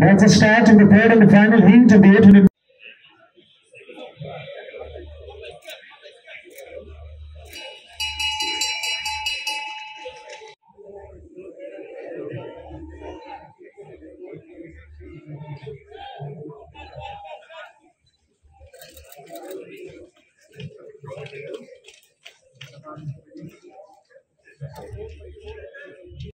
That's a start in the third and the final heat of the 800.